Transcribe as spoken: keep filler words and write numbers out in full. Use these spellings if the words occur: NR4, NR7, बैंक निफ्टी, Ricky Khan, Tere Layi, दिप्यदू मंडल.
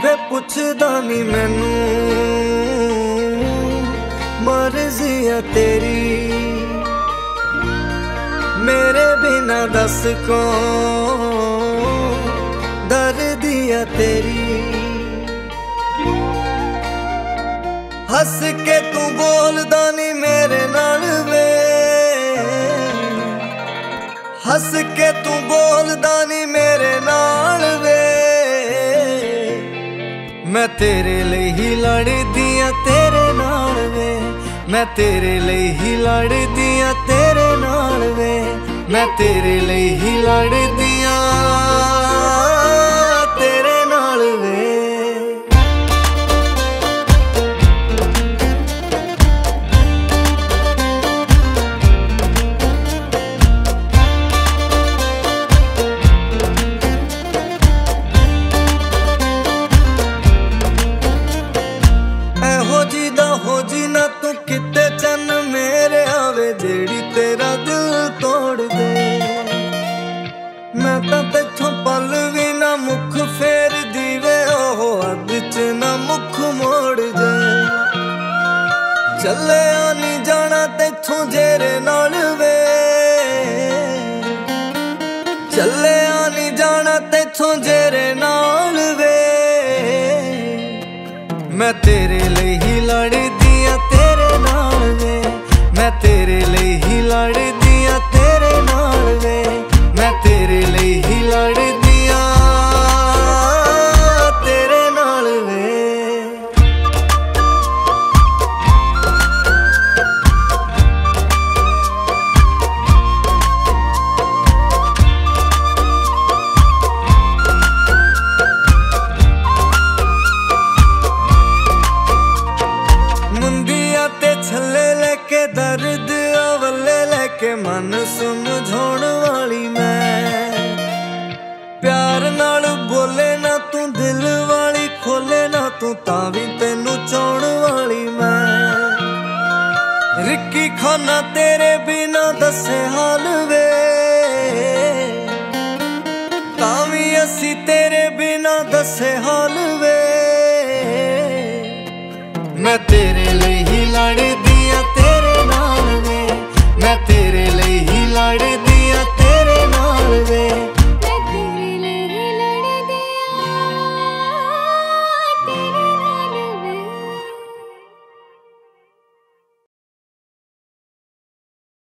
वे पुछदा नी मैनू मर्जी है तेरी, मेरे बिना दस को दर्द है तेरी। हस के तू बोलदा नी मेरे नाल वे, हस के तू बोलदा नी मेरे नाल वे। मैं तेरे लिए ही लड़दी आ तेरे नाल वे, मैं तेरे लिए ही लड़दी आ तेरे नाल वे, मैं तेरे लिए ही लड़दी आ तेरे नाल वे। चले आनी जाना तेथों जेरे नाल वे, चले आनी जाना तेथों जेरे नाल वे। मैं तेरे लिए ही लड़दी आ तेरे नाल वे, मैं तेरे लिए ही लड़दी आ तेरे नाल वे, मैं तेरे लिए ही लड़दी। दर्द अवले लेके मन समझाण वाली मैं, प्यार नाल बोले ना तू दिल वाली, खोले ना तू तावी तेनू चाण वाली मैं। रिक्की खाना तेरे बिना दसे हाल वे, तावी असी तेरे बिना दसे हाल वे। मैं तेरे लिए ही लड़दी